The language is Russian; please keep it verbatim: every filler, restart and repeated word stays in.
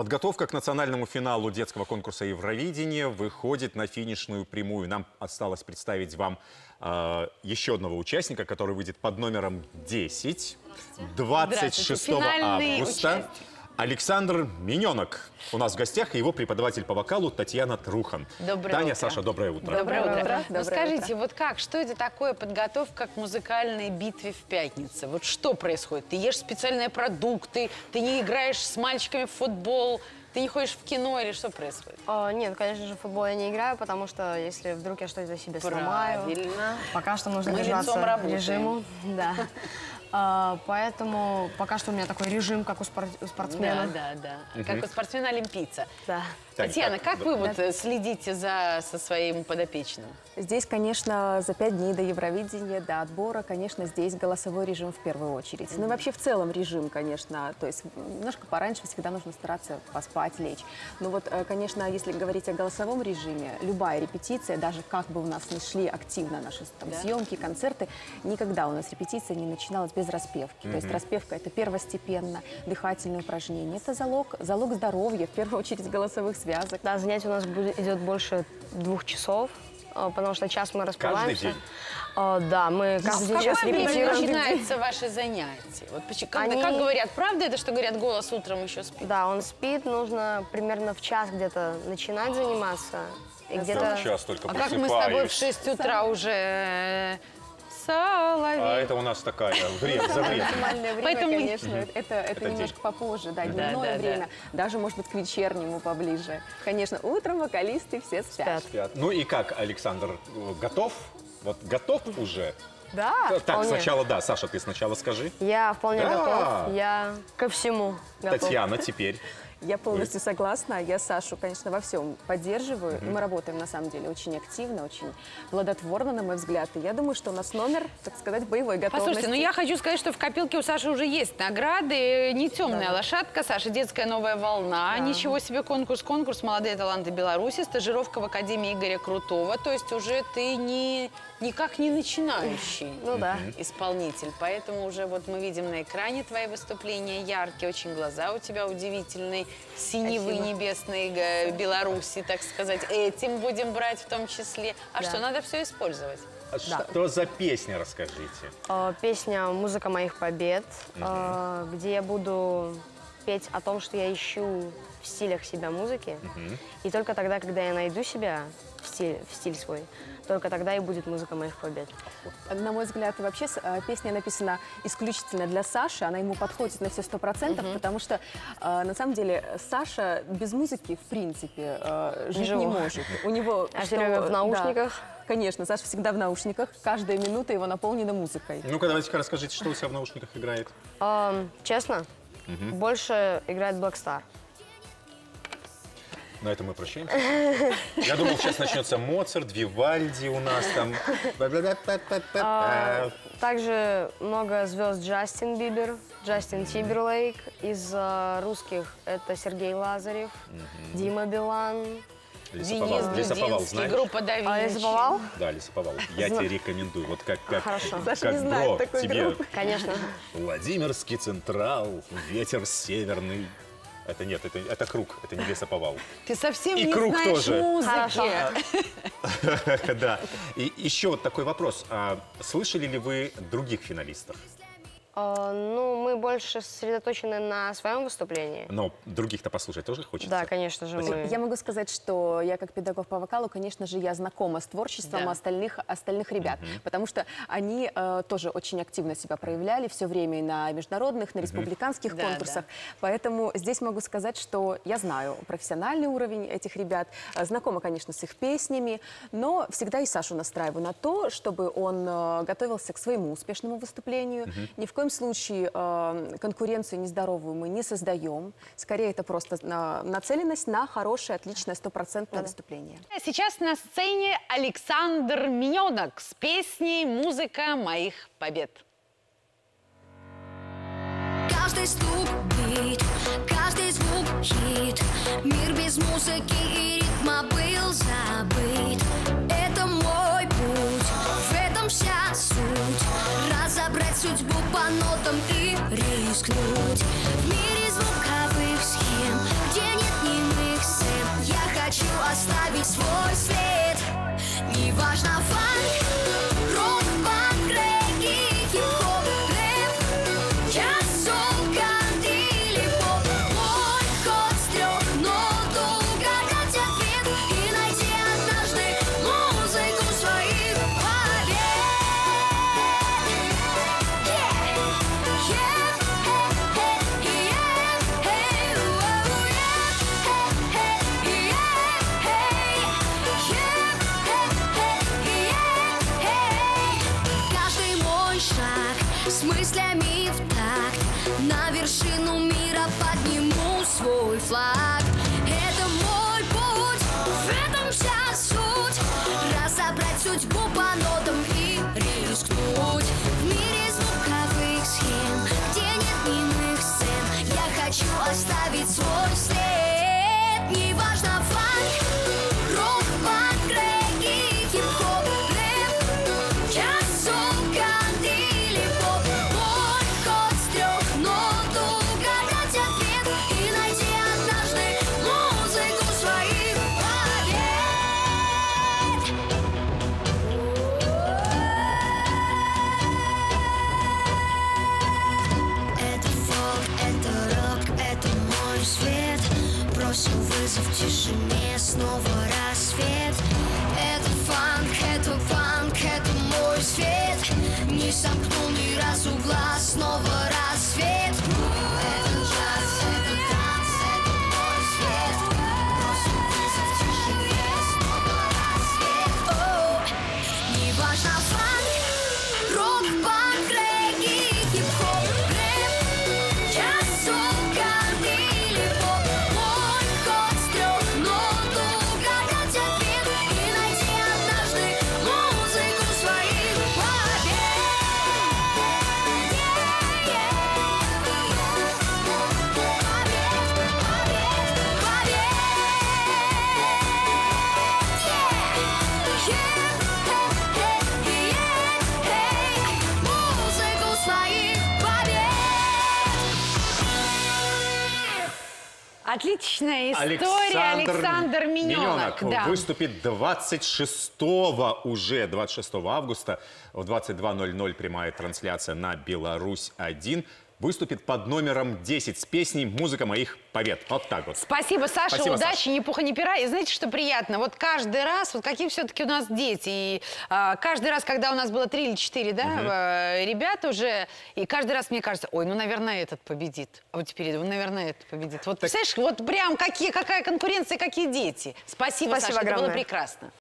Подготовка к национальному финалу детского конкурса «Евровидение» выходит на финишную прямую. Нам осталось представить вам э, еще одного участника, который выйдет под номером десять, двадцать шестого августа. Александр Миненок у нас в гостях, и его преподаватель по вокалу Татьяна Трухан. Доброе Таня, утро. Саша, доброе утро. Доброе утро. Доброе ну, утро. Скажите, вот как, что это такое подготовка к музыкальной битве в пятницу? Вот что происходит? Ты ешь специальные продукты, ты не играешь с мальчиками в футбол, ты не ходишь в кино или что происходит? О, нет, конечно же, в футбол я не играю, потому что если вдруг я что-то себе сломаю, пока что нужно держаться режиму. Да. А, поэтому пока что у меня такой режим, как у, спор у спортсмена. Да, да, да. Угу. Как у спортсмена-олимпийца. Да. Татьяна, как да. вы вот да. следите за, со своим подопечным? Здесь, конечно, за пять дней до Евровидения, до отбора, конечно, здесь голосовой режим в первую очередь. Ну и вообще в целом режим, конечно. То есть немножко пораньше всегда нужно стараться поспать, лечь. Но вот, конечно, если говорить о голосовом режиме, любая репетиция, даже как бы у нас не шли активно наши там, да. съемки, концерты, никогда у нас репетиция не начиналась без распевки. Mm-hmm. То есть распевка — это первостепенно, дыхательные упражнения. Это залог, залог здоровья, в первую очередь голосовых связок. Да, занятие у нас будет, идет больше двух часов, потому что час мы распеваемся. Каждый день? А, да, мы каждый день сейчас репетируем. Как начинается ваше занятие? Вот как, Они... как говорят, правда это, что говорят, голос утром еще спит? Да, он спит, нужно примерно в час где-то начинать заниматься. И где-то... Час только а как мы с тобой в шесть утра уже... Соловей. А это у нас такая бред, за бред. Нормальное время, Поэтому... конечно, это, это, это немножко день. попозже, да, дневное да, да, время, да. даже, может быть, к вечернему поближе. Конечно, утром вокалисты все спят. спят. Ну и как, Александр, готов? Вот готов уже? Да, Так, вполне. сначала, да, Саша, ты сначала скажи. Я вполне да. готов, я ко всему готов. Татьяна, теперь. Я полностью согласна. Я Сашу, конечно, во всем поддерживаю. Mm-hmm. И мы работаем, на самом деле, очень активно, очень плодотворно, на мой взгляд. И я думаю, что у нас номер, так сказать, боевой готовности. Послушайте, ну я хочу сказать, что в копилке у Саши уже есть награды. Не темная да. лошадка, Саша, детская новая волна. Да. Ничего себе конкурс, конкурс «Молодые таланты Беларуси», стажировка в Академии Игоря Крутого. То есть уже ты не... Никак не начинающий ну, да. исполнитель. Поэтому уже вот мы видим на экране твои выступления яркие, очень глаза у тебя удивительные, синевы Спасибо. небесные Беларуси, так сказать. Этим будем брать в том числе. А да. что, надо все использовать? А да. Что за песня, расскажите? Э, песня «Музыка моих побед», угу. э, где я буду петь о том, что я ищу в стилях себя музыки. Угу. И только тогда, когда я найду себя в стиль, в стиль свой, только тогда и будет музыка моих побед. На мой взгляд, вообще песня написана исключительно для Саши. Она ему подходит на все сто процентов, угу. потому что, на самом деле, Саша без музыки, в принципе, жить Живу. не может. У него... А что, в наушниках? Да. Конечно, Саша всегда в наушниках. Каждая минута его наполнена музыкой. Ну-ка, давайте-ка расскажите, что у себя в наушниках играет. Эм, честно, угу. больше играет Black Star. На этом мы прощаемся. Я думал, сейчас начнется Моцарт, Вивальди у нас там. А, также много звезд: Джастин Бибер, Джастин Тиберлейк. Из русских это Сергей Лазарев, mm-hmm. Дима Билан, Лиса Повал. Денис Людинский, группа «Давильниче». А, Лиса Повал? Да, Лиса Повал. Я Зна... тебе рекомендую. Вот как, как, Хорошо. как, как бро тебе. Группы. Конечно. Владимирский централ, ветер северный. Это нет, это, это круг, это не Лиса Повал. Ты совсем и не круг знаешь тоже. музыки. Да. И еще вот такой вопрос. Слышали ли вы других финалистов? Ну, мы больше сосредоточены на своем выступлении. Но других-то послушать тоже хочется? Да, конечно же. Мы... Я могу сказать, что я как педагог по вокалу, конечно же, я знакома с творчеством да. остальных, остальных ребят. Угу. Потому что они э, тоже очень активно себя проявляли все время и на международных, на республиканских угу. конкурсах. Да, да. Поэтому здесь могу сказать, что я знаю профессиональный уровень этих ребят, знакома, конечно, с их песнями, но всегда и Сашу настраиваю на то, чтобы он э, готовился к своему успешному выступлению. Угу. Ни в коем случае э, конкуренцию нездоровую мы не создаем. Скорее, это просто на, нацеленность на хорошее, отличное, стопроцентное да. выступление. Сейчас на сцене Александр Миненок с песней «Музыка моих побед». Каждый стук бит, каждый звук хит. Мир без музыки и ритма был забыт. Это мой путь, в этом вся суть. Разобрать судьбу по нотам и рискнуть в мире звуковых схем, где флаг. Это мой путь, в этом сейчас суть. Разобрать судьбу по нотам и рискнуть. В мире звуковых схем, где нет мимых сцен, я хочу оставить свой след. Не важно фанк, рок, панк, регги, хип-хоп, рэп, часов, кант или поп. Мой код с трех нот, угадать ответ и найти однажды музыку своих побед. Это фолк, это рок, это мой свет. Бросил вызов тишине, снова рассвет. Это фанк, это фанк, это мой свет. Не сомкнул ни разу глаз, снова рассвет. Это джаз, это танц, это мой свет. Бросил вызов тишине, снова рассвет. О, не важно фанк, рок, панк, регги, хип-хоп, рэп, часов, кант или поп. Мой код с трех нот, угадать ответ и найти однажды музыку своих побед. Музыку своих побед. Отличная история. Александр, Александр Миненок, Миненок да. выступит двадцать шестого уже, двадцать шестого августа в двадцать два ноль ноль прямая трансляция на Беларусь один. Выступит под номером десять с песней «Музыка моих побед». Вот так вот. Спасибо, Саша. Спасибо, удачи, Саша. Ни пуха, ни пера. И знаете, что приятно? Вот каждый раз, вот какие все-таки у нас дети. И а, каждый раз, когда у нас было три или четыре, да, угу. ребят уже, и каждый раз мне кажется, ой, ну, наверное, этот победит. А вот теперь, ну, наверное, этот победит. Вот, так... представляешь, вот прям какие, какая конкуренция, какие дети. Спасибо, Спасибо Саша, огромное. Это было прекрасно.